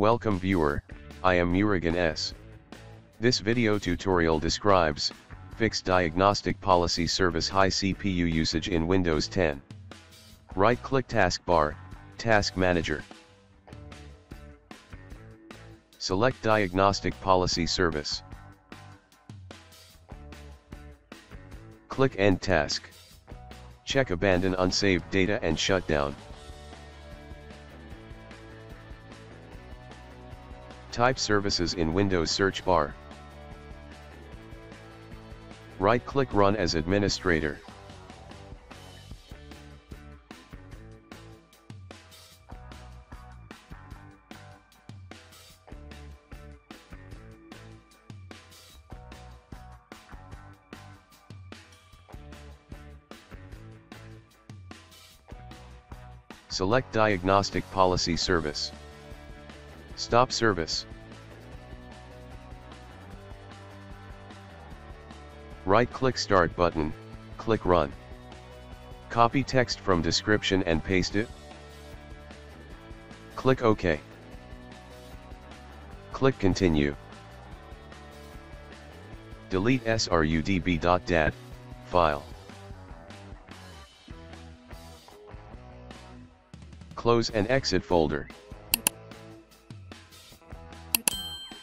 Welcome viewer, I am Murugan S. This video tutorial describes, fix Diagnostic Policy Service high CPU usage in Windows 10. Right-click taskbar, Task Manager. Select Diagnostic Policy Service. Click End Task. Check Abandon Unsaved Data and Shutdown. Type Services in Windows search bar. Right-click Run as Administrator. Select Diagnostic Policy Service. Stop service. Right-click Start button, click Run. Copy text from description and paste it. Click OK. Click Continue. Delete srudb.dat file. Close and exit folder.